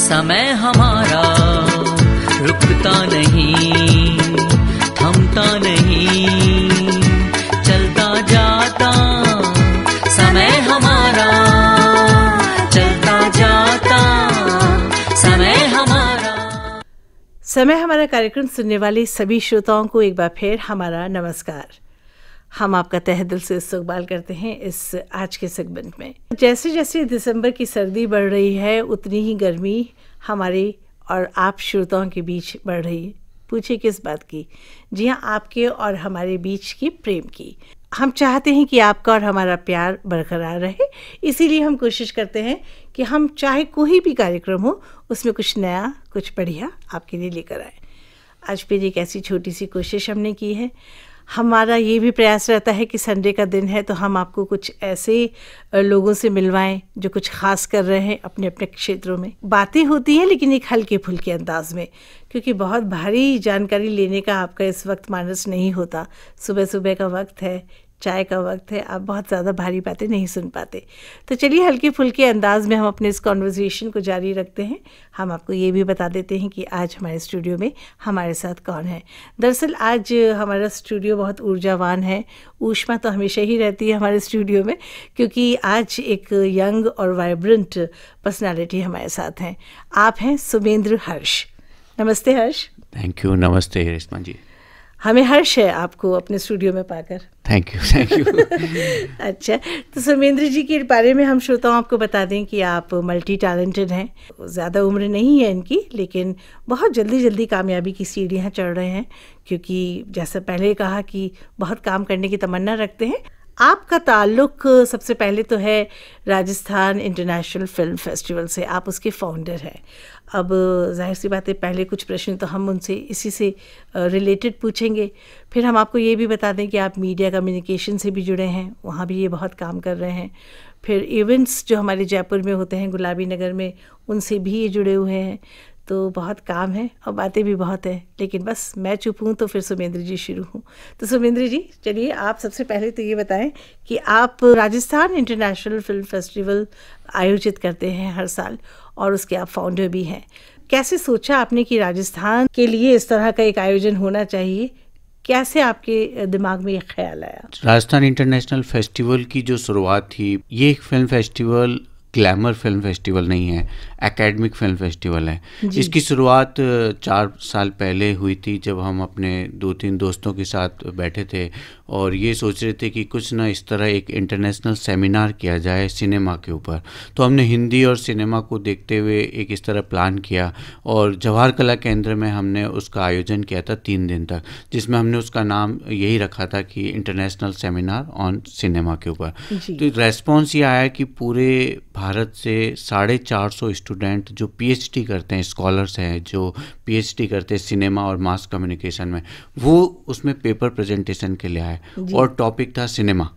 समय हमारा रुकता नहीं, थमता नहीं, चलता जाता। समय हमारा चलता जाता, समय हमारा। समय हमारा कार्यक्रम सुनने वाले सभी श्रोताओं को एक बार फिर हमारा नमस्कार। हम आपका तहे दिल से इस्तकबाल करते हैं इस आज के सेगमेंट में। जैसे जैसे दिसंबर की सर्दी बढ़ रही है, उतनी ही गर्मी हमारे और आप श्रोताओं के बीच बढ़ रही है। पूछे किस बात की? जी हाँ, आपके और हमारे बीच की प्रेम की। हम चाहते हैं कि आपका और हमारा प्यार बरकरार रहे, इसीलिए हम कोशिश करते हैं कि हम चाहे कोई भी कार्यक्रम हो उसमें कुछ नया, कुछ बढ़िया आपके लिए लेकर आए। आज फिर एक ऐसी छोटी सी कोशिश हमने की है। हमारा ये भी प्रयास रहता है कि संडे का दिन है तो हम आपको कुछ ऐसे लोगों से मिलवाएं जो कुछ खास कर रहे हैं अपने अपने क्षेत्रों में। बातें होती हैं लेकिन एक हल्के फुल्के अंदाज में, क्योंकि बहुत भारी जानकारी लेने का आपका इस वक्त मानस नहीं होता। सुबह सुबह का वक्त है, चाय का वक्त है, आप बहुत ज़्यादा भारी बातें नहीं सुन पाते। तो चलिए हल्के फुल्के अंदाज में हम अपने इस कॉन्वर्जेशन को जारी रखते हैं। हम आपको ये भी बता देते हैं कि आज हमारे स्टूडियो में हमारे साथ कौन है। दरअसल आज हमारा स्टूडियो बहुत ऊर्जावान है। ऊष्मा तो हमेशा ही रहती है हमारे स्टूडियो में, क्योंकि आज एक यंग और वाइब्रेंट पर्सनैलिटी हमारे साथ हैं। आप हैं सोमेंद्र हर्ष। नमस्ते हर्ष। Thank you. नमस्ते रेशमा जी। हमें हर्ष है आपको अपने स्टूडियो में पाकर। Thank you, thank you. अच्छा, तो सोमेंद्र जी के बारे में हम श्रोताओं आपको बता दें कि आप मल्टी टैलेंटेड हैं। ज़्यादा उम्र नहीं है इनकी, लेकिन बहुत जल्दी जल्दी कामयाबी की सीढ़ियाँ चढ़ रहे हैं, क्योंकि जैसा पहले कहा कि बहुत काम करने की तमन्ना रखते हैं। आपका ताल्लुक सबसे पहले तो है राजस्थान इंटरनेशनल फिल्म फेस्टिवल से, आप उसके फाउंडर हैं। अब जाहिर सी बात है पहले कुछ प्रश्न तो हम उनसे इसी से रिलेटेड पूछेंगे। फिर हम आपको ये भी बता दें कि आप मीडिया कम्युनिकेशन से भी जुड़े हैं, वहाँ भी ये बहुत काम कर रहे हैं। फिर इवेंट्स जो हमारे जयपुर में होते हैं, गुलाबी नगर में, उनसे भी ये जुड़े हुए हैं। तो बहुत काम है और बातें भी बहुत हैं, लेकिन बस मैं चुप हूँ तो फिर सोमेंद्र जी शुरू हूँ। तो सोमेंद्र जी चलिए, आप सबसे पहले तो ये बताएं कि आप राजस्थान इंटरनेशनल फिल्म फेस्टिवल आयोजित करते हैं हर साल और उसके आप फाउंडर भी हैं। कैसे सोचा आपने कि राजस्थान के लिए इस तरह का एक आयोजन होना चाहिए? कैसे आपके दिमाग में ये ख्याल आया? राजस्थान इंटरनेशनल फेस्टिवल की जो शुरुआत थी, ये एक film festival, glamour film festival नहीं है, एकेडमिक फिल्म फेस्टिवल है। इसकी शुरुआत 4 साल पहले हुई थी, जब हम अपने 2-3 दोस्तों के साथ बैठे थे और ये सोच रहे थे कि कुछ ना इस तरह एक इंटरनेशनल सेमिनार किया जाए सिनेमा के ऊपर। तो हमने हिंदी और सिनेमा को देखते हुए एक इस तरह प्लान किया और जवाहर कला केंद्र में हमने उसका आयोजन किया था 3 दिन तक, जिसमें हमने उसका नाम यही रखा था कि इंटरनेशनल सेमिनार ऑन सिनेमा के ऊपर। तो रेस्पॉन्स ये आया कि पूरे भारत से 450 स्टूडेंट जो पीएचडी करते हैं, स्कॉलर्स हैं जो पीएचडी करते हैं सिनेमा और मास कम्युनिकेशन में, वो उसमें पेपर प्रेजेंटेशन के लिए आए और टॉपिक था सिनेमा।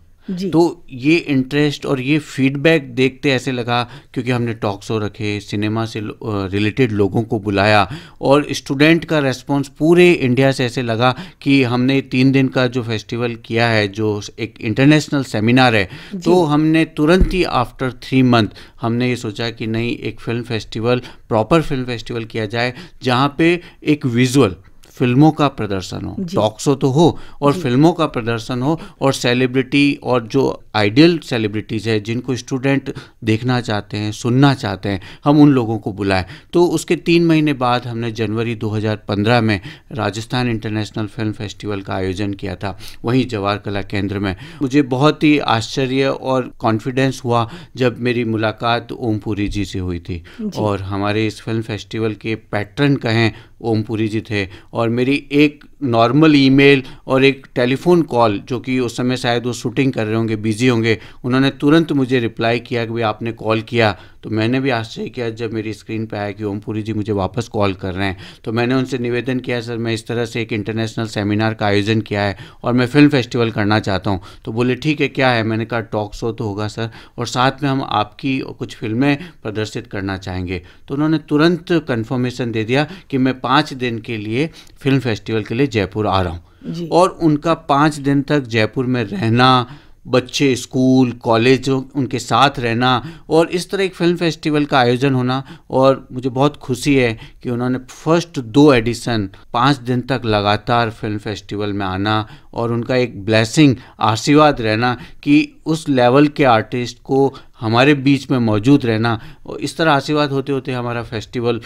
तो ये इंटरेस्ट और ये फीडबैक देखते ऐसे लगा, क्योंकि हमने टॉक शो रखे, सिनेमा से रिलेटेड लोगों को बुलाया और स्टूडेंट का रेस्पॉन्स पूरे इंडिया से ऐसे लगा कि हमने 3 दिन का जो फेस्टिवल किया है, जो एक इंटरनेशनल सेमिनार है, तो हमने तुरंत ही आफ्टर 3 मंथ हमने ये सोचा कि नहीं, एक film festival, proper film festival किया जाए जहाँ पे एक विजुअल फिल्मों का प्रदर्शन हो, टॉक शो तो हो और फिल्मों का प्रदर्शन हो, और सेलिब्रिटी और जो आइडियल सेलिब्रिटीज़ है जिनको स्टूडेंट देखना चाहते हैं, सुनना चाहते हैं, हम उन लोगों को बुलाएं। तो उसके 3 महीने बाद हमने जनवरी 2015 में राजस्थान इंटरनेशनल फिल्म फेस्टिवल का आयोजन किया था, वहीं जवाहर कला केंद्र में। मुझे बहुत ही आश्चर्य और कॉन्फिडेंस हुआ जब मेरी मुलाकात ओम पुरी जी से हुई थी, और हमारे इस फिल्म फेस्टिवल के पैटर्न कहें ओम पुरी जी थे। और मेरी एक नॉर्मल ईमेल और एक टेलीफोन कॉल, जो कि उस समय शायद वो शूटिंग कर रहे होंगे, बिजी होंगे, उन्होंने तुरंत मुझे रिप्लाई किया कि भाई आपने कॉल किया। तो मैंने भी आश्चर्य किया जब मेरी स्क्रीन पे आया कि ओमपुरी जी मुझे वापस कॉल कर रहे हैं। तो मैंने उनसे निवेदन किया, सर मैं इस तरह से एक इंटरनेशनल सेमिनार का आयोजन किया है और मैं फिल्म फेस्टिवल करना चाहता हूँ। तो बोले ठीक है, क्या है? मैंने कहा टॉक शो तो होगा सर, और साथ में हम आपकी कुछ फिल्में प्रदर्शित करना चाहेंगे। तो उन्होंने तुरंत कन्फर्मेशन दे दिया कि मैं 5 दिन के लिए फिल्म फेस्टिवल के लिए जयपुर आ रहा हूँ। और उनका 5 दिन तक जयपुर में रहना, बच्चे स्कूल कॉलेज उनके साथ रहना और इस तरह एक फिल्म फेस्टिवल का आयोजन होना। और मुझे बहुत खुशी है कि उन्होंने फर्स्ट 2 एडिशन 5 दिन तक लगातार फिल्म फेस्टिवल में आना और उनका एक ब्लेसिंग आशीर्वाद रहना कि उस लेवल के आर्टिस्ट को हमारे बीच में मौजूद रहना। और इस तरह आशीर्वाद होते होते हमारा फेस्टिवल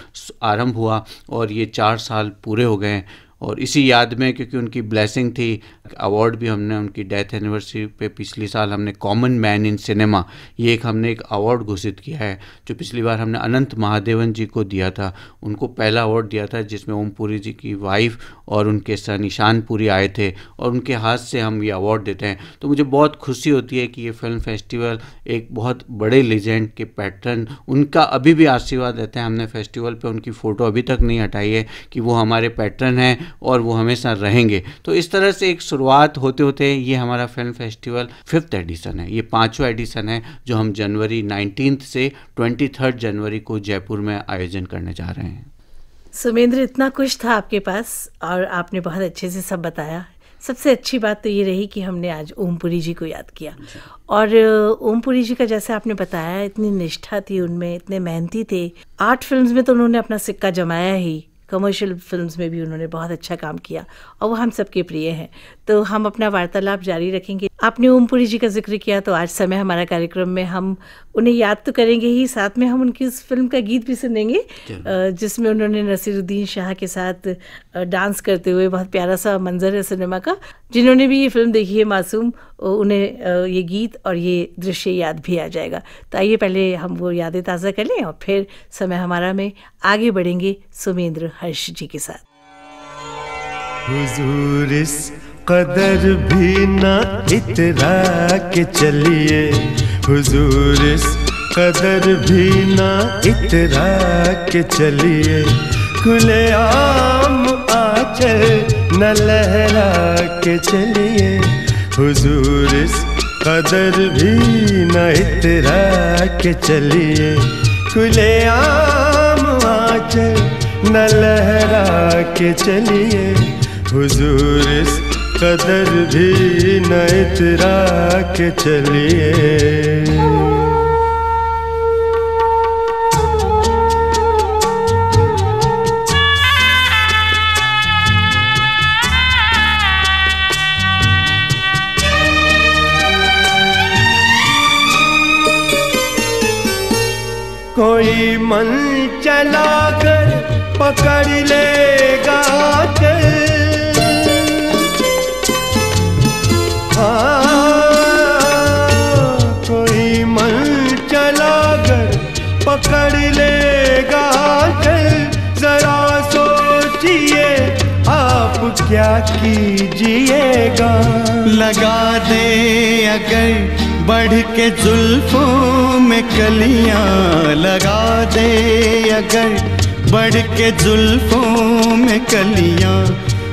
आरंभ हुआ और ये 4 साल पूरे हो गए। और इसी याद में, क्योंकि उनकी ब्लेसिंग थी, अवार्ड भी हमने उनकी डेथ एनिवर्सरी पे पिछले साल हमने कॉमन मैन इन सिनेमा ये हमने एक अवार्ड घोषित किया है, जो पिछली बार हमने अनंत महादेवन जी को दिया था। उनको पहला अवार्ड दिया था जिसमें ओम पुरी जी की वाइफ और उनके सन ईशान पुरी आए थे और उनके हाथ से हम ये अवार्ड देते हैं। तो मुझे बहुत खुशी होती है कि ये फिल्म फेस्टिवल एक बहुत बड़े लीजेंड के पैटर्न उनका अभी भी आशीर्वाद देते हैं। हमने फेस्टिवल पर उनकी फ़ोटो अभी तक नहीं हटाई है कि वो हमारे पैटर्न हैं और वो हमेशा रहेंगे। तो इस तरह से एक शुरुआत होते होते ये हमारा फिल्म फेस्टिवल 5th एडिशन है, ये 5वां एडिशन है जो हम जनवरी 19 से 23 जनवरी को जयपुर में आयोजन करने जा रहे हैं। सोमेंद्र, इतना कुछ था आपके पास और आपने बहुत अच्छे से सब बताया। सबसे अच्छी बात तो ये रही कि हमने आज ओमपुरी जी को याद किया। और ओमपुरी जी का, जैसे आपने बताया, इतनी निष्ठा थी उनमें, इतने मेहनती थे। 8 फिल्म में तो उन्होंने अपना सिक्का जमाया ही, कमर्शियल फिल्म्स में भी उन्होंने बहुत अच्छा काम किया और वो हम सबके प्रिय हैं। तो हम अपना वार्तालाप जारी रखेंगे। आपने ओमपुरी जी का जिक्र किया तो आज समय हमारा कार्यक्रम में हम उन्हें याद तो करेंगे ही, साथ में हम उनकी उस फिल्म का गीत भी सुनेंगे जिसमें उन्होंने नसीरुद्दीन शाह के साथ डांस करते हुए, बहुत प्यारा सा मंजर है सिनेमा का। जिन्होंने भी ये फिल्म देखी है मासूम, उन्हें ये गीत और ये दृश्य याद भी आ जाएगा। तो आइए पहले हम वो यादें ताज़ा कर लें और फिर समय हमारा में आगे बढ़ेंगे सोमेंद्र हर्ष जी के साथ। हुजूर इस कदर भी ना इतरा के चलिए, हुजूर इस कदर भी ना इतरा के चलिए, खुले आम आंचल न लहरा के चलिए, हुजूर इस कदर भी ना इतरा के चलिए, खुले आम आंचल न लहरा के चलिए, हुजूर इस कदर भी न इतरा के चलिए। कोई मन चला कर पकड़ लेगा चल, हाँ कोई मन चला कर पकड़ लेगा चल, जरा सोचिए आप क्या कीजिएगा, लगा दे अगर बढ़ के जुल्फों में कलियां, लगा दे अगर बढ़ के जुल्फों में कलियां,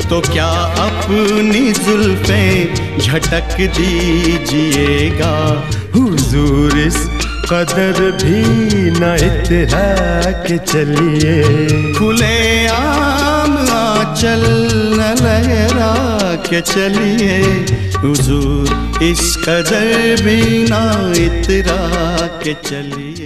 तो क्या अपनी जुल्फे झटक दीजिएगा, हुजूर इस कदर भी न इतरा के चलिए, खुले आम आंचल न लहरा के चलिए, हुजूर इस कदर बिना इतरा के चलिए।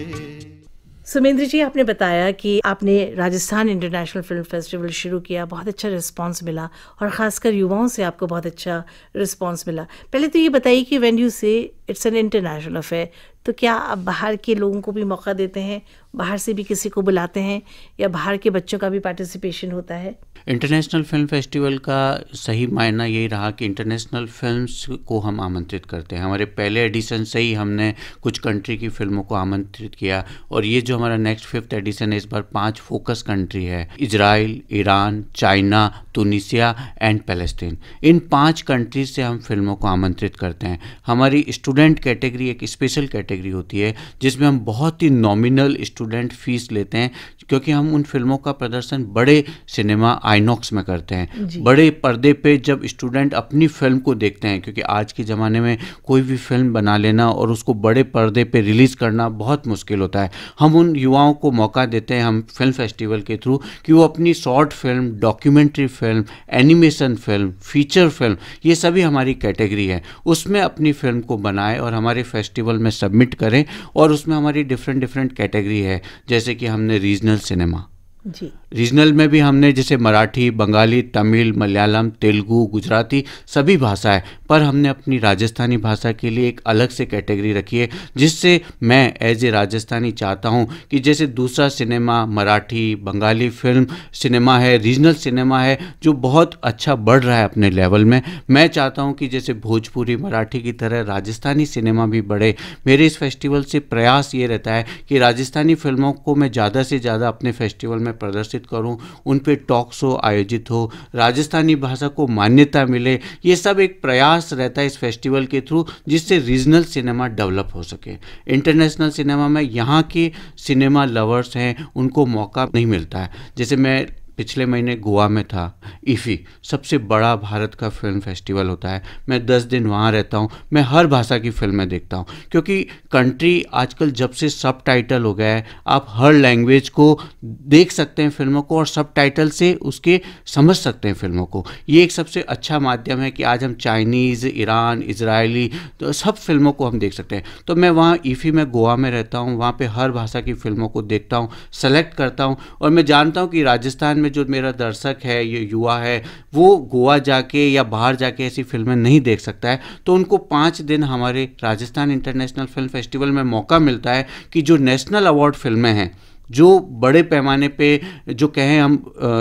सुमेंद्र जी, आपने बताया कि आपने राजस्थान इंटरनेशनल फिल्म फेस्टिवल शुरू किया, बहुत अच्छा रिस्पांस मिला और ख़ासकर युवाओं से आपको बहुत अच्छा रिस्पांस मिला। पहले तो ये बताइए कि when you say it's an international affair, तो क्या आप बाहर के लोगों को भी मौका देते हैं, बाहर से भी किसी को बुलाते हैं या बाहर के बच्चों का भी पार्टिसिपेशन होता है? इंटरनेशनल फिल्म फेस्टिवल का सही मायना यही रहा कि इंटरनेशनल फिल्म्स को हम आमंत्रित करते हैं। हमारे पहले एडिशन से ही हमने कुछ कंट्री की फिल्मों को आमंत्रित किया और ये जो हमारा नेक्स्ट 5th एडिशन है, इस बार 5 फोकस कंट्री है, Israel, Iran, China, Tunisia and Palestine. इन 5 कंट्रीज से हम फिल्मों को आमंत्रित करते हैं। हमारी स्टूडेंट कैटेगरी एक स्पेशल कैटेगरी होती है जिसमें हम बहुत ही नॉमिनल स्टूडेंट फीस लेते हैं, क्योंकि हम उन फिल्मों का प्रदर्शन बड़े सिनेमा आइनॉक्स में करते हैं। बड़े पर्दे पे जब स्टूडेंट अपनी फिल्म को देखते हैं, क्योंकि आज के ज़माने में कोई भी फिल्म बना लेना और उसको बड़े पर्दे पे रिलीज़ करना बहुत मुश्किल होता है। हम उन युवाओं को मौका देते हैं, हम फिल्म फेस्टिवल के थ्रू, कि वो अपनी short film, documentary film, animation film, feature film, ये सभी हमारी कैटेगरी है, उसमें अपनी फिल्म को बनाएं और हमारे फेस्टिवल में सबमिट करें। और उसमें हमारी डिफरेंट कैटेगरी है, जैसे कि हमने रीजनल सिनेमा, जी रीजनल में भी हमने जैसे मराठी, बंगाली, तमिल, मलयालम, तेलुगू, गुजराती सभी भाषाएं, पर हमने अपनी राजस्थानी भाषा के लिए एक अलग से कैटेगरी रखी है, जिससे मैं एज ए राजस्थानी चाहता हूं कि जैसे दूसरा cinema Marathi Bengali film cinema है, रीजनल सिनेमा है जो बहुत अच्छा बढ़ रहा है अपने लेवल में, मैं चाहता हूँ कि जैसे भोजपुरी मराठी की तरह राजस्थानी सिनेमा भी बढ़े। मेरे इस फेस्टिवल से प्रयास ये रहता है कि राजस्थानी फिल्मों को मैं ज़्यादा से ज़्यादा अपने फेस्टिवल में प्रदर्शित करूं, उन पे टॉक शो आयोजित हो, राजस्थानी भाषा को मान्यता मिले, ये सब एक प्रयास रहता है इस फेस्टिवल के थ्रू, जिससे रीजनल सिनेमा डेवलप हो सके। इंटरनेशनल सिनेमा में यहाँ के सिनेमा लवर्स हैं, उनको मौका नहीं मिलता है। जैसे मैं पिछले महीने गोवा में था, IFFI सबसे बड़ा भारत का फिल्म फेस्टिवल होता है, मैं 10 दिन वहाँ रहता हूँ, मैं हर भाषा की फिल्में देखता हूँ, क्योंकि कंट्री आजकल जब से सबटाइटल हो गया है, आप हर लैंग्वेज को देख सकते हैं फिल्मों को और सबटाइटल से उसके समझ सकते हैं फिल्मों को। ये एक सबसे अच्छा माध्यम है कि आज हम चाइनीज़, ईरान, इजरायली तो सब फिल्मों को हम देख सकते हैं। तो मैं वहाँ IFFI में गोवा में रहता हूँ, वहाँ पर हर भाषा की फिल्मों को देखता हूँ, सेलेक्ट करता हूँ, और मैं जानता हूँ कि राजस्थान में जो मेरा दर्शक है, ये युवा है, वो गोवा जाके या बाहर जाके ऐसी फिल्में नहीं देख सकता है। तो उनको 5 दिन हमारे राजस्थान इंटरनेशनल फिल्म फेस्टिवल में मौका मिलता है कि जो नेशनल अवार्ड फिल्में हैं, जो बड़े पैमाने पे जो कहें हम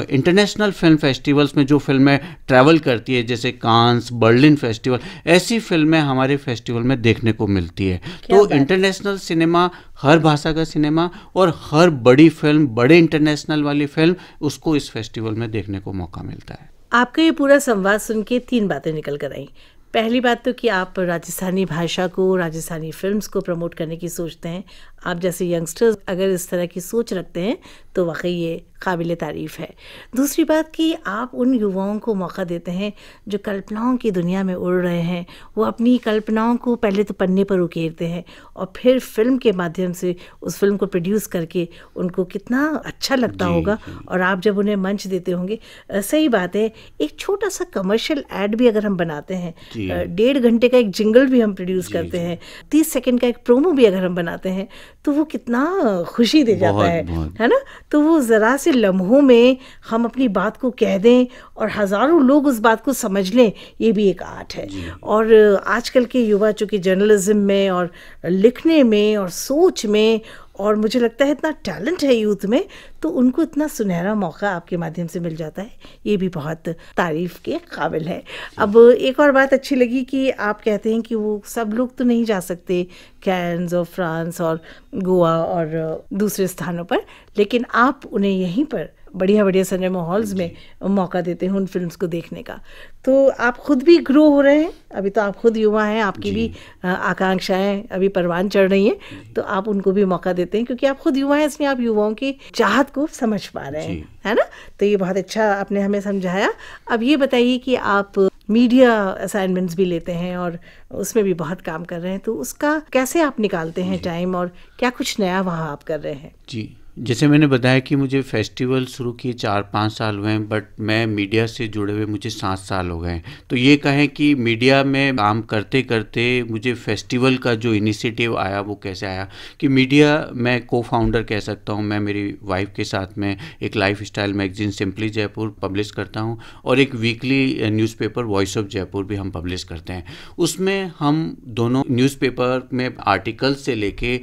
इंटरनेशनल फिल्म फेस्टिवल्स में जो फिल्में ट्रैवल करती है, जैसे कांस, बर्लिन फेस्टिवल, ऐसी फिल्में हमारे फेस्टिवल में देखने को मिलती है। तो इंटरनेशनल सिनेमा, हर भाषा का सिनेमा और हर बड़ी फिल्म, बड़े इंटरनेशनल वाली फिल्म, उसको इस फेस्टिवल में देखने को मौका मिलता है। आपका ये पूरा संवाद सुन के 3 बातें निकल कर आई। पहली बात तो कि आप राजस्थानी भाषा को, राजस्थानी फिल्म्स को प्रमोट करने की सोचते हैं। आप जैसे यंगस्टर्स अगर इस तरह की सोच रखते हैं तो वाकई ये काबिल तारीफ़ है। दूसरी बात कि आप उन युवाओं को मौका देते हैं जो कल्पनाओं की दुनिया में उड़ रहे हैं, वो अपनी कल्पनाओं को पहले तो पन्ने पर उकेरते हैं और फिर फिल्म के माध्यम से उस फिल्म को प्रोड्यूस करके उनको कितना अच्छा लगता होगा। और आप जब उन्हें मंच देते होंगे, सही बात है, एक छोटा सा कमर्शियल ऐड भी अगर हम बनाते हैं, 1.5 घंटे का एक जिंगल भी हम प्रोड्यूस करते हैं, 30 सेकेंड का एक प्रोमो भी अगर हम बनाते हैं, तो वो कितना खुशी दे जाता है ना। तो वो ज़रा से लम्हों में हम अपनी बात को कह दें और हज़ारों लोग उस बात को समझ लें, ये भी एक आर्ट है। और आजकल के युवा चूँकि जर्नलिज्म में और लिखने में और सोच में, और मुझे लगता है इतना टैलेंट है यूथ में, तो उनको इतना सुनहरा मौका आपके माध्यम से मिल जाता है, ये भी बहुत तारीफ़ के काबिल है। अब एक और बात अच्छी लगी कि आप कहते हैं कि वो सब लोग तो नहीं जा सकते कैन्स और फ्रांस और गोवा और दूसरे स्थानों पर, लेकिन आप उन्हें यहीं पर बढ़िया बढ़िया सिनेमा हॉल्स में मौका देते हैं उन फिल्म्स को देखने का। तो आप खुद भी ग्रो हो रहे हैं, अभी तो आप खुद युवा हैं, आपकी भी आकांक्षाएं अभी परवान चढ़ रही हैं, तो आप उनको भी मौका देते हैं क्योंकि आप खुद युवा हैं, इसलिए आप युवाओं की चाहत को समझ पा रहे हैं, है ना। तो ये बहुत अच्छा आपने हमें समझाया। अब ये बताइए कि आप मीडिया असाइनमेंट्स भी लेते हैं और उसमें भी बहुत काम कर रहे हैं, तो उसका कैसे आप निकालते हैं टाइम और क्या कुछ नया वहाँ आप कर रहे हैं? जी, जैसे मैंने बताया कि मुझे फेस्टिवल शुरू किए 4-5 साल हुए हैं, बट मैं मीडिया से जुड़े हुए मुझे 7 साल हो गए हैं। तो ये कहें कि मीडिया में काम करते करते मुझे फेस्टिवल का जो इनिशिएटिव आया वो कैसे आया, कि मीडिया मैं को फाउंडर कह सकता हूँ, मैं मेरी वाइफ के साथ में एक life style magazine simply Jaipur publish करता हूँ और एक weekly newspaper voice of Jaipur भी हम पब्लिश करते हैं। उसमें हम दोनों न्यूज़पेपर में आर्टिकल से लेके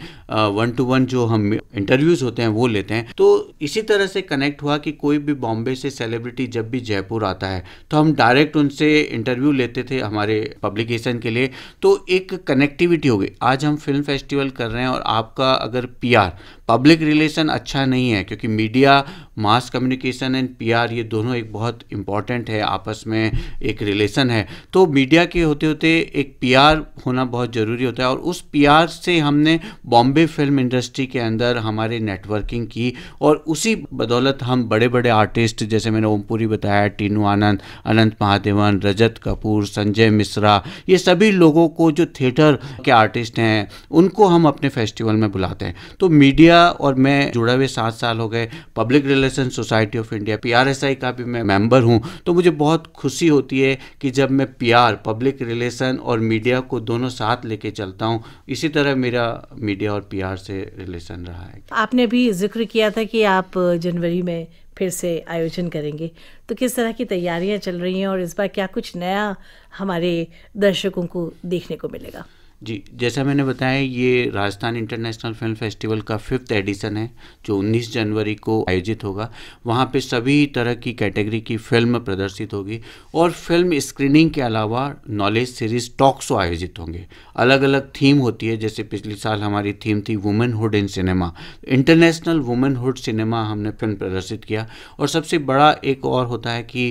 1-to-1 जो हम इंटरव्यूज़ होते हैं वो वो लेते हैं। तो इसी तरह से कनेक्ट हुआ कि कोई भी बॉम्बे से सेलिब्रिटी जब भी जयपुर आता है तो हम डायरेक्ट उनसे इंटरव्यू लेते थे हमारे पब्लिकेशन के लिए। तो एक कनेक्टिविटी हो गई। आज हम फिल्म फेस्टिवल कर रहे हैं और आपका अगर PR पब्लिक रिलेशन अच्छा नहीं है, क्योंकि media, mass communication and PR ये दोनों एक बहुत इम्पॉर्टेंट है, आपस में एक रिलेशन है। तो मीडिया के होते होते एक PR होना बहुत ज़रूरी होता है और उस PR से हमने बॉम्बे फिल्म इंडस्ट्री के अंदर हमारे नेटवर्किंग की और उसी बदौलत हम बड़े बड़े आर्टिस्ट, जैसे मैंने ओम पुरी बताया, टीनू आनंद, अनंत महादेवन, रजत कपूर, संजय मिश्रा, ये सभी लोगों को जो थिएटर के आर्टिस्ट हैं उनको हम अपने फेस्टिवल में बुलाते हैं। तो मीडिया और मैं जुड़े हुए 7 साल हो गए। Public relation society of India PRSI का भी मैं मेंबर हूं। तो मुझे बहुत खुशी होती है कि जब मैं PR पब्लिक रिलेशन और मीडिया को दोनों साथ लेके चलता हूं। इसी तरह मेरा मीडिया और PR से रिलेशन रहा है। आपने भी जिक्र किया था कि आप जनवरी में फिर से आयोजन करेंगे, तो किस तरह की तैयारियां चल रही हैं और इस बार क्या कुछ नया हमारे दर्शकों को देखने को मिलेगा? जी, जैसा मैंने बताया, ये राजस्थान इंटरनेशनल फिल्म फेस्टिवल का 5th एडिशन है जो 19 जनवरी को आयोजित होगा। वहाँ पे सभी तरह की कैटेगरी की फिल्म प्रदर्शित होगी और फिल्म स्क्रीनिंग के अलावा नॉलेज सीरीज टॉक शो आयोजित होंगे। अलग अलग थीम होती है, जैसे पिछले साल हमारी थीम थी womanhood in cinema. International womanhood cinema हमने फिल्म प्रदर्शित किया। और सबसे बड़ा एक और होता है कि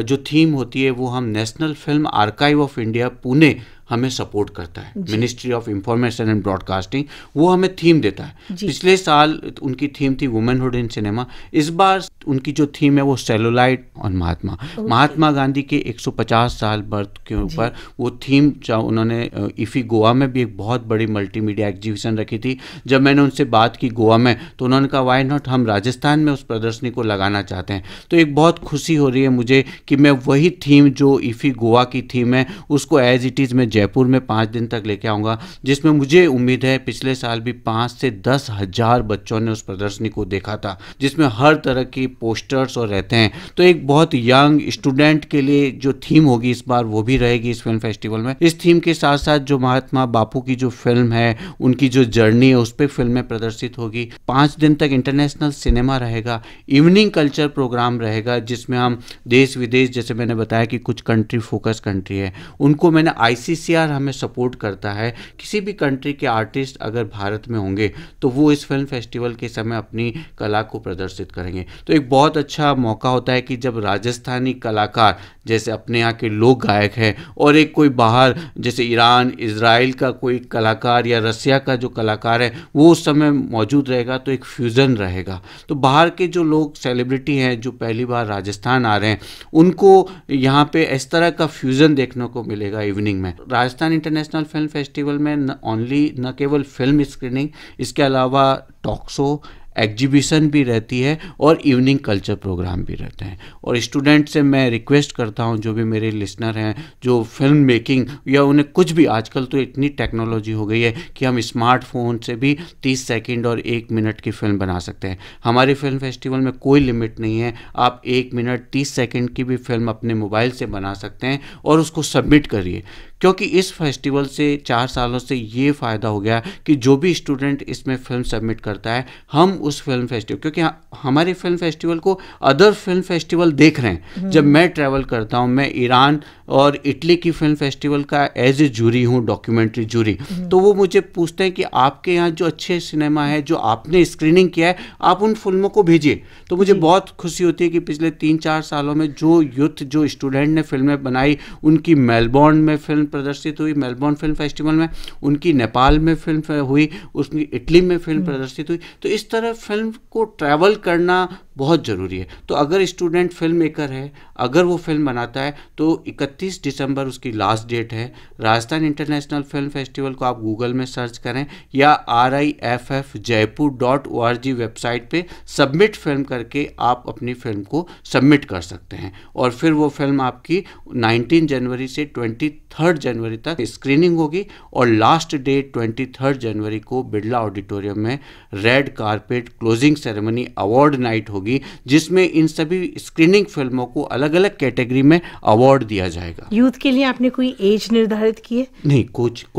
जो थीम होती है वो हम national film archive of India Pune हमें सपोर्ट करता है, ministry of information and broadcasting, वो हमें थीम देता है। पिछले साल उनकी थीम थी वुमेनहुड इन सिनेमा। इस बार उनकी जो थीम है वो सेलुलाइड और महात्मा, महात्मा गांधी के 150 साल बर्थ के ऊपर वो थीम। उन्होंने IFFI गोवा में भी एक बहुत बड़ी मल्टीमीडिया एग्जीबिशन रखी थी। जब मैंने उनसे बात की गोवा में, तो उन्होंने कहा वाई नॉट, हम राजस्थान में उस प्रदर्शनी को लगाना चाहते हैं। तो एक बहुत खुशी हो रही है मुझे कि मैं वही थीम जो IFFI गोवा की थीम है उसको एज इट इज़ मैं जयपुर में 5 दिन तक लेके आऊँगा, जिसमें मुझे उम्मीद है पिछले साल भी 5 से 10 हज़ार बच्चों ने उस प्रदर्शनी को देखा था, जिसमें हर तरह की पोस्टर्स और रहते हैं। तो एक बहुत यंग स्टूडेंट के लिए जो थीम होगी इस बार वो भी रहेगी इस फिल्म फेस्टिवल में। इस थीम के साथ साथ जो महात्मा बापू की जो फिल्म है, उनकी जो जर्नी है, उस पर फिल्में प्रदर्शित होगी। 5 दिन तक इंटरनेशनल सिनेमा रहेगा, इवनिंग कल्चर प्रोग्राम रहेगा, जिसमें हम देश विदेश, जैसे मैंने बताया कि कुछ कंट्री फोकस कंट्री है, उनको मैंने ICCR हमें सपोर्ट करता है। किसी भी कंट्री के आर्टिस्ट अगर भारत में होंगे तो वो इस फिल्म फेस्टिवल के समय अपनी कला को प्रदर्शित करेंगे। तो एक बहुत अच्छा मौका होता है कि जब राजस्थानी कलाकार, जैसे अपने यहाँ के लोक गायक हैं, और एक कोई बाहर जैसे ईरान, इजराइल का कोई कलाकार या रसिया का जो कलाकार है वो उस समय मौजूद रहेगा। तो एक फ्यूज़न रहेगा। तो बाहर के जो लोग सेलिब्रिटी हैं जो पहली बार राजस्थान आ रहे हैं उनको यहाँ पे इस तरह का फ्यूज़न देखने को मिलेगा इवनिंग में। राजस्थान इंटरनेशनल फिल्म फेस्टिवल में न केवल फिल्म स्क्रीनिंग, इसके अलावा टॉक शो, एग्जीबिशन भी रहती है और इवनिंग कल्चर प्रोग्राम भी रहते हैं। और स्टूडेंट से मैं रिक्वेस्ट करता हूं, जो भी मेरे लिसनर हैं जो फिल्म मेकिंग या उन्हें कुछ भी, आजकल तो इतनी टेक्नोलॉजी हो गई है कि हम स्मार्टफोन से भी 30 सेकंड और 1 मिनट की फिल्म बना सकते हैं। हमारे फिल्म फेस्टिवल में कोई लिमिट नहीं है। आप 1 मिनट 30 सेकेंड की भी फिल्म अपने मोबाइल से बना सकते हैं और उसको सबमिट करिए, क्योंकि इस फेस्टिवल से 4 सालों से ये फ़ायदा हो गया कि जो भी स्टूडेंट इसमें फिल्म सबमिट करता है, हम उस फिल्म फेस्टिवल, क्योंकि हमारे फिल्म फेस्टिवल को अदर फिल्म फेस्टिवल देख रहे हैं। जब मैं ट्रैवल करता हूँ, मैं ईरान और इटली की फिल्म फेस्टिवल का एज ए जूरी हूँ, डॉक्यूमेंट्री जूरी, तो वो मुझे पूछते हैं कि आपके यहाँ जो अच्छे सिनेमा है जो आपने स्क्रीनिंग किया है आप उन फिल्मों को भेजिए। तो मुझे बहुत खुशी होती है कि पिछले 3-4 सालों में जो यूथ, जो स्टूडेंट ने फिल्में बनाई, उनकी मेलबॉर्न में फिल्म प्रदर्शित हुई, मेलबॉर्न फिल्म फेस्टिवल में, उनकी नेपाल में फिल्म हुई, उसकी इटली में फिल्म प्रदर्शित हुई। तो इस तरह फिल्म को ट्रैवल करना बहुत ज़रूरी है। तो अगर स्टूडेंट फिल्म मेकर है, अगर वो फिल्म बनाता है, तो 31 दिसंबर उसकी लास्ट डेट है। राजस्थान इंटरनेशनल फिल्म फेस्टिवल को आप गूगल में सर्च करें या RIFFJaipur.org वेबसाइट पे सबमिट फिल्म करके आप अपनी फिल्म को सबमिट कर सकते हैं। और फिर वो फिल्म आपकी 19 जनवरी से 20 3 जनवरी तक स्क्रीनिंग होगी और लास्ट डे 23 जनवरी को बिरला ऑडिटोरियम में red carpet closing ceremony award night होगी, जिसमें इन सभी स्क्रीनिंग फिल्मों को अलग अलग कैटेगरी में अवार्ड दिया जाएगा। यूथ के लिए आपने कोई एज निर्धारित की है? नहीं,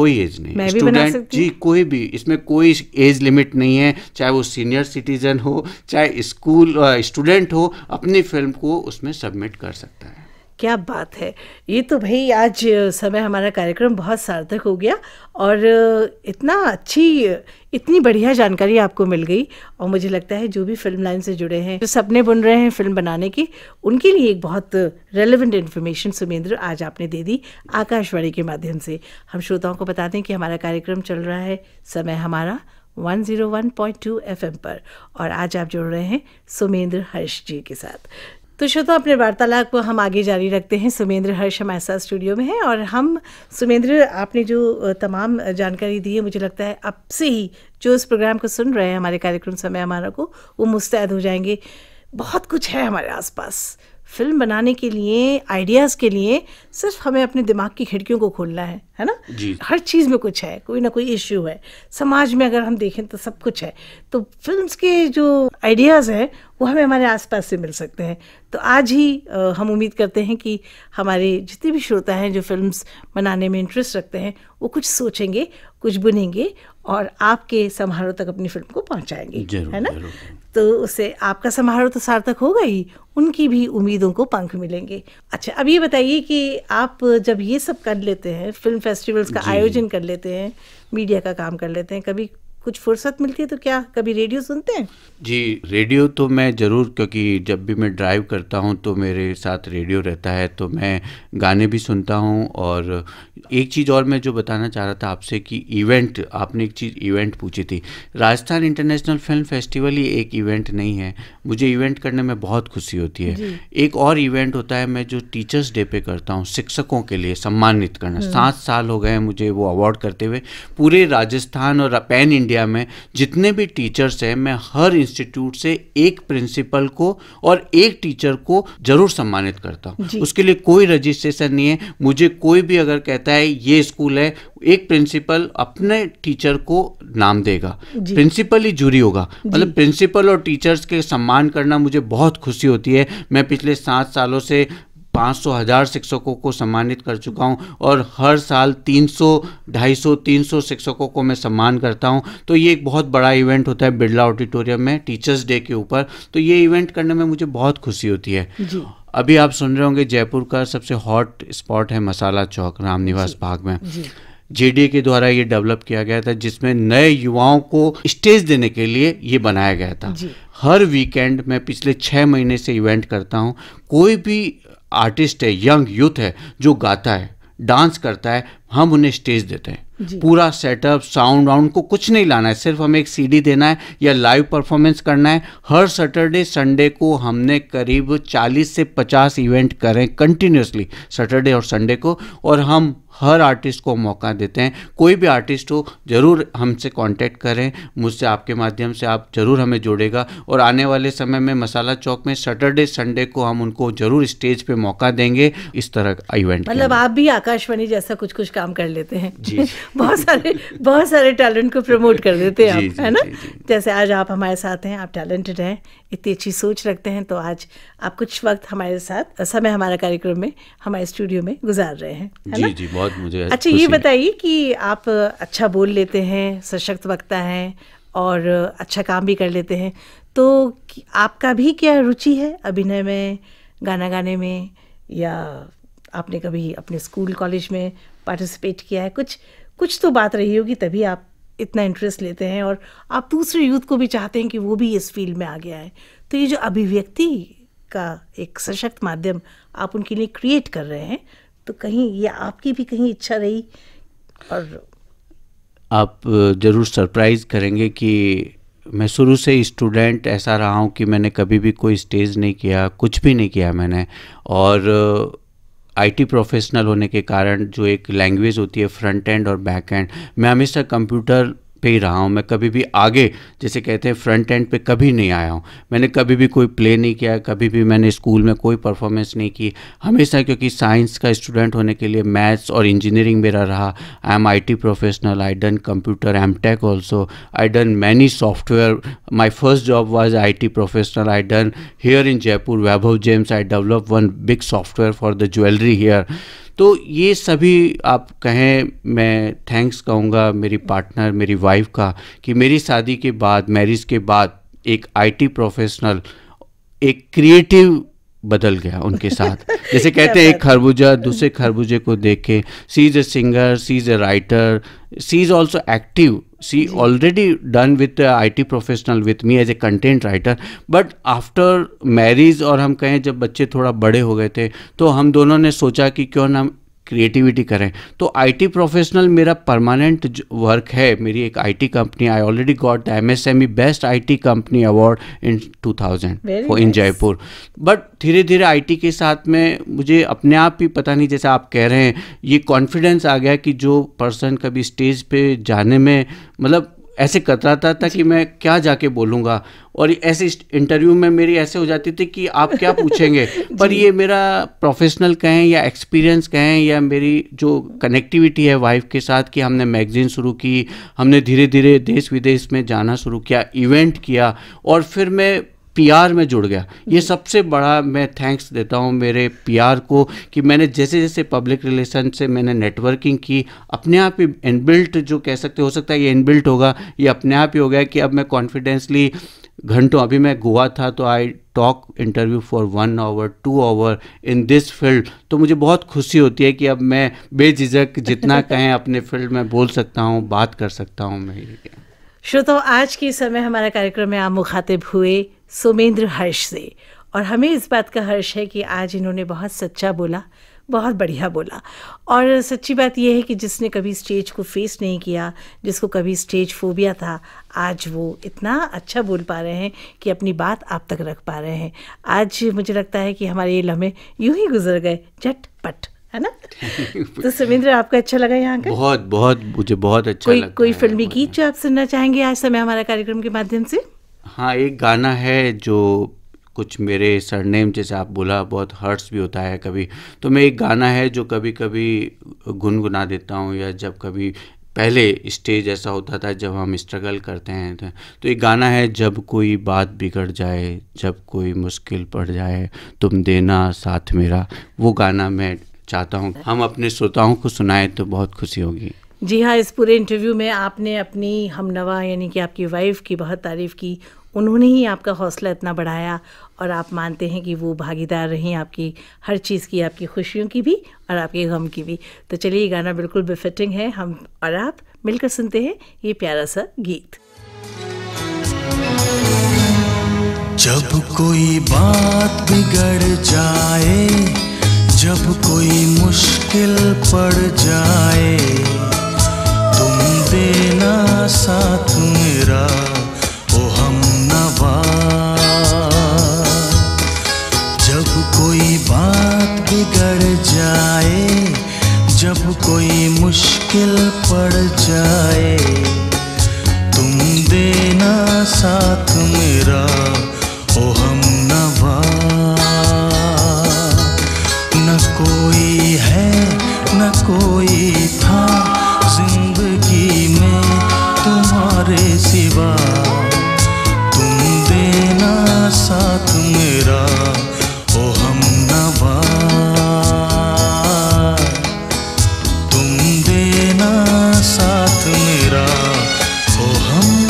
कोई एज नहीं, स्टूडेंट जी कोई भी, इसमें कोई एज लिमिट नहीं है, चाहे वो सीनियर सिटीजन हो चाहे स्कूल स्टूडेंट हो, अपनी फिल्म को उसमें सबमिट कर सकता है। क्या बात है, ये तो भाई आज समय हमारा कार्यक्रम बहुत सार्थक हो गया और इतनी बढ़िया जानकारी आपको मिल गई और मुझे लगता है जो भी फिल्म लाइन से जुड़े हैं, जो सपने बुन रहे हैं फिल्म बनाने की, उनके लिए एक बहुत रेलेवेंट इन्फॉर्मेशन सुमेंद्र आज आपने दे दी आकाशवाणी के माध्यम से। हम श्रोताओं को बताते हैं कि हमारा कार्यक्रम चल रहा है समय हमारा 101.2 FM पर और आज आप जुड़ रहे हैं सोमेंद्र हर्ष जी के साथ। तो श्रोता, अपने वार्तालाप को हम आगे जारी रखते हैं। सोमेंद्र हर्ष हमारे साथ स्टूडियो में है और हम, सोमेंद्र आपने जो तमाम जानकारी दी है, मुझे लगता है अब से ही जो इस प्रोग्राम को सुन रहे हैं, हमारे कार्यक्रम समय हमारा को, वो मुस्तैद हो जाएंगे। बहुत कुछ है हमारे आसपास फिल्म बनाने के लिए, आइडियाज़ के लिए, सिर्फ हमें अपने दिमाग की खिड़कियों को खोलना है ना जी। हर चीज़ में कुछ है, कोई ना कोई इश्यू है समाज में, अगर हम देखें तो सब कुछ है। तो फिल्म्स के जो आइडियाज़ हैं वो हमें हमारे आसपास से मिल सकते हैं। तो आज ही हम उम्मीद करते हैं कि हमारे जितने भी श्रोता हैं जो फिल्म्स बनाने में इंटरेस्ट रखते हैं, वो कुछ सोचेंगे, कुछ बुनेंगे और आपके समारोह तक अपनी फिल्म को पहुंचाएंगे, है ना। तो उससे आपका समारोह तो सार्थक होगा ही, उनकी भी उम्मीदों को पंख मिलेंगे। अच्छा, अब ये बताइए कि आप जब ये सब कर लेते हैं, फिल्म फेस्टिवल्स का आयोजन कर लेते हैं, मीडिया का काम कर लेते हैं, कभी कुछ फुर्सत मिलती है तो क्या कभी रेडियो सुनते हैं? जी, रेडियो तो मैं ज़रूर, क्योंकि जब भी मैं ड्राइव करता हूं तो मेरे साथ रेडियो रहता है, तो मैं गाने भी सुनता हूं। और एक चीज़ और मैं जो बताना चाह रहा था आपसे कि इवेंट, आपने एक चीज़ इवेंट पूछी थी, राजस्थान इंटरनेशनल फिल्म फेस्टिवल ही एक इवेंट नहीं है, मुझे इवेंट करने में बहुत खुशी होती है। एक और इवेंट होता है मैं जो टीचर्स डे पे करता हूँ, शिक्षकों के लिए सम्मानित करना, 7 साल हो गए हैं मुझे वो अवार्ड करते हुए। पूरे राजस्थान और पैन इंडिया में जितने भी टीचर्स हैं, मैं हर इंस्टीट्यूट से एक प्रिंसिपल को और एक टीचर को जरूर सम्मानित करता हूं। उसके लिए कोई रजिस्ट्रेशन नहीं है, मुझे कोई भी अगर कहता है ये स्कूल है, एक प्रिंसिपल अपने टीचर को नाम देगा, प्रिंसिपल ही जूरी होगा। मतलब प्रिंसिपल और टीचर्स के सम्मान करना मुझे बहुत खुशी होती है। मैं पिछले 7 सालों से 500,000 शिक्षकों को सम्मानित कर चुका हूं और हर साल 250 शिक्षकों को मैं सम्मान करता हूं। तो ये एक बहुत बड़ा इवेंट होता है बिरला ऑडिटोरियम में टीचर्स डे के ऊपर, तो ये इवेंट करने में मुझे बहुत खुशी होती है जी। अभी आप सुन रहे होंगे जयपुर का सबसे हॉट स्पॉट है मसाला चौक रामनिवास बाग में, जेडीए के द्वारा ये डेवलप किया गया था, जिसमें नए युवाओं को स्टेज देने के लिए ये बनाया गया था। हर वीकेंड मैं पिछले 6 महीने से इवेंट करता हूँ, कोई भी आर्टिस्ट है, यंग यूथ है जो गाता है, डांस करता है, हम उन्हें स्टेज देते हैं। पूरा सेटअप, साउंड वाउंड को कुछ नहीं लाना है, सिर्फ हमें एक सीडी देना है या लाइव परफॉर्मेंस करना है। हर सैटरडे संडे को हमने करीब 40 से 50 इवेंट करें कंटिन्यूसली, सैटरडे और संडे को, और हम हर आर्टिस्ट को मौका देते हैं। कोई भी आर्टिस्ट हो ज़रूर हमसे कांटेक्ट करें, मुझसे आपके माध्यम से आप ज़रूर हमें जोड़ेगा। और आने वाले समय में मसाला चौक में सैटरडे संडे को हम उनको ज़रूर स्टेज पे मौका देंगे। इस तरह का इवेंट, मतलब आप भी आकाशवाणी जैसा कुछ कुछ काम कर लेते हैं जी। बहुत सारे टैलेंट को प्रमोट कर देते हैं आप, है ना। जैसे आज आप हमारे साथ हैं, आप टैलेंटेड हैं, इतनी अच्छी सोच रखते हैं, तो आज आप कुछ वक्त हमारे साथ समय हमारा कार्यक्रम में हमारे स्टूडियो में गुजार रहे हैं, है ना? जी, बहुत मुझे अच्छा। ये बताइए कि आप अच्छा बोल लेते हैं, सशक्त वक्ता हैं और अच्छा काम भी कर लेते हैं, तो आपका भी क्या रुचि है अभिनय में, गाना गाने में, या आपने कभी अपने स्कूल कॉलेज में पार्टिसिपेट किया है? कुछ तो बात रही होगी तभी आप इतना इंटरेस्ट लेते हैं और आप दूसरे यूथ को भी चाहते हैं कि वो भी इस फील्ड में आ गया है। तो ये जो अभिव्यक्ति का एक सशक्त माध्यम आप उनके लिए क्रिएट कर रहे हैं, तो कहीं ये आपकी भी कहीं इच्छा रही? और आप ज़रूर सरप्राइज करेंगे कि मैं शुरू से स्टूडेंट ऐसा रहा हूँ कि मैंने कभी भी कोई स्टेज नहीं किया, कुछ भी नहीं किया मैंने। और आईटी प्रोफेशनल होने के कारण जो एक लैंग्वेज होती है फ्रंट एंड और बैक एंड, मैं हमेशा कंप्यूटर पे ही रहा हूँ, मैं कभी भी आगे जैसे कहते हैं फ्रंट एंड पे कभी नहीं आया हूँ, मैंने कभी भी कोई प्ले नहीं किया, कभी भी मैंने स्कूल में कोई परफॉर्मेंस नहीं की हमेशा, क्योंकि साइंस का स्टूडेंट होने के लिए मैथ्स और इंजीनियरिंग मेरा रहा। I am IT professional, I done computer, I M tech also, I done many software, my first job was IT professional, I done here in Jaipur WebOfGems, I develop one big software for the jewellery here. तो ये सभी आप कहें, मैं thanks कहूँगा मेरी partner मेरी wife का कि मेरी शादी के बाद मैरिज के बाद एक IT प्रोफेशनल एक क्रिएटिव बदल गया उनके साथ। जैसे कहते हैं एक खरबूजा दूसरे खरबूजे को देख के, she is a singer, she is a writer, she is also active, she already done with IT professional with me as a content writer. But after marriage और हम कहें जब बच्चे थोड़ा बड़े हो गए थे तो हम दोनों ने सोचा कि क्यों ना हम क्रिएटिविटी करें। तो IT प्रोफेशनल मेरा परमानेंट वर्क है, मेरी एक IT company, I already got the MSME best IT company award in 2000 in Jaipur. But धीरे धीरे IT के साथ में मुझे अपने आप ही पता नहीं जैसे आप कह रहे हैं ये कॉन्फिडेंस आ गया कि जो पर्सन कभी स्टेज पे जाने में मतलब ऐसे कतराता था कि मैं क्या जाके बोलूँगा, और ऐसे इंटरव्यू में मेरी ऐसे हो जाती थी कि आप क्या पूछेंगे। पर ये मेरा प्रोफेशनल कहें या एक्सपीरियंस कहें या मेरी जो कनेक्टिविटी है वाइफ के साथ कि हमने मैगजीन शुरू की, हमने धीरे धीरे देश विदेश में जाना शुरू किया, इवेंट किया और फिर मैं PR में जुड़ गया। ये सबसे बड़ा मैं थैंक्स देता हूँ मेरे PR को कि मैंने जैसे जैसे पब्लिक रिलेशन से मैंने नेटवर्किंग की अपने आप ही इनबिल्ट जो कह सकते हो सकता है ये इनबिल्ट होगा, ये अपने आप ही हो गया कि अब मैं कॉन्फिडेंसली घंटों, अभी मैं गोवा था तो I talk interview for 1 hour 2 hour in this field. तो मुझे बहुत खुशी होती है कि अब मैं बेझिझक जितना कहें अपने फील्ड में बोल सकता हूँ, बात कर सकता हूँ। मैं श्रोताओं, आज के समय हमारा कार्यक्रम में आप मुखातिब हुए सोमेंद्र हर्ष से, और हमें इस बात का हर्ष है कि आज इन्होंने बहुत सच्चा बोला, बहुत बढ़िया बोला। और सच्ची बात यह है कि जिसने कभी स्टेज को फेस नहीं किया, जिसको कभी स्टेज फोबिया था, आज वो इतना अच्छा बोल पा रहे हैं कि अपनी बात आप तक रख पा रहे हैं। आज मुझे लगता है कि हमारे ये लम्हे यूं ही गुजर गए झटपट, है ना। तो सोमेंद्र, आपको अच्छा लगा यहाँ का? बहुत बहुत, मुझे बहुत अच्छा लगा। कोई फिल्मी गीत जो आप सुनना चाहेंगे आज समय हमारा कार्यक्रम के माध्यम से? हाँ, एक गाना है जो कुछ मेरे सरनेम जैसे आप बोला बहुत हर्ट्स भी होता है कभी, तो मैं एक गाना है जो कभी कभी गुनगुना देता हूँ, या जब कभी पहले स्टेज ऐसा होता था जब हम स्ट्रगल करते हैं तो एक गाना है, जब कोई बात बिगड़ जाए, जब कोई मुश्किल पड़ जाए, तुम देना साथ मेरा। वो गाना मैं चाहता हूँ हम अपने श्रोताओं को सुनाएं तो बहुत खुशी होगी। जी हाँ, इस पूरे इंटरव्यू में आपने अपनी हमनवा यानी कि आपकी वाइफ की बहुत तारीफ की, उन्होंने ही आपका हौसला इतना बढ़ाया, और आप मानते हैं कि वो भागीदार रहीं आपकी हर चीज़ की, आपकी खुशियों की भी और आपके गम की भी। तो चलिए, ये गाना बिल्कुल बेफिटिंग है, हम और आप मिलकर सुनते हैं ये प्यारा सा गीत। जब कोई बात बिगड़ जाए, जब कोई मुश्किल पड़ जाए, तुम देना साथ मेरा ओ हमनवा। जब कोई बात बिगड़ जाए, जब कोई मुश्किल पड़ जाए, तुम देना साथ मेरा ओ हमनवा। न कोई है न कोई था जिंदगी में तुम्हारे सिवा, तुम देना साथ मेरा ओ हमनवा। तुम देना साथ मेरा ओ हमनवा।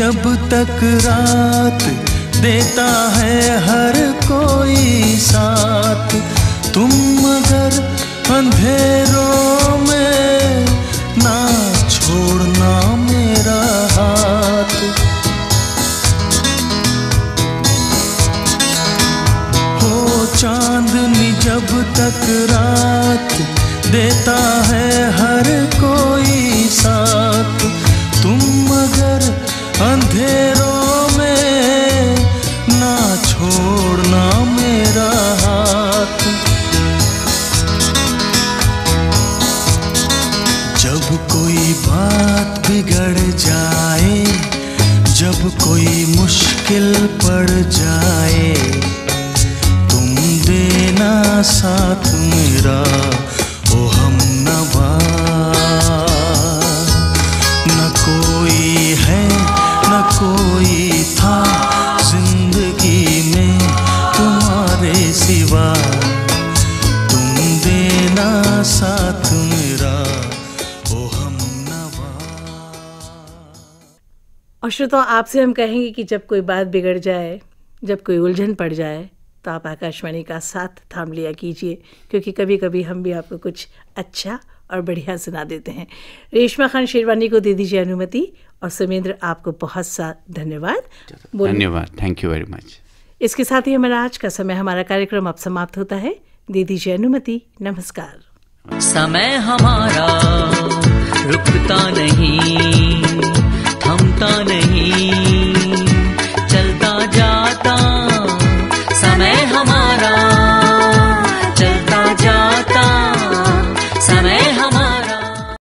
जब तक रात देता है हर कोई साथ, तुम अगर अंधेरों में ना छोड़ना मेरा हाथ, हो चांदनी जब तक रात देता है हर कोई साथ, तुम मगर अंधेरों में ना छोड़ना मेरा हाथ। जब कोई बात बिगड़ जाए, जब कोई मुश्किल पड़ जाए, तुम देना साथ मेरा, ओ हम नवा। न कोई है न कोई था जिंदगी में तुम्हारे सिवा, तुम देना साथ मेरा, ओ हम नवा। और श्रोताओं, आपसे हम कहेंगे कि जब कोई बात बिगड़ जाए, जब कोई उलझन पड़ जाए, तो आप आकाशवाणी का साथ थाम लिया कीजिए, क्योंकि कभी कभी हम भी आपको कुछ अच्छा और बढ़िया सुना देते हैं। रेशमा खान शेरवानी को दे दीजिए अनुमति, और सोमेंद्र आपको बहुत सा धन्यवाद। धन्यवाद, थैंक यू वेरी मच। इसके साथ ही हमारा आज का समय हमारा कार्यक्रम अब समाप्त होता है। दे दीजिए अनुमति, नमस्कार। समय हमारा रुकता नहीं, थमता नहीं,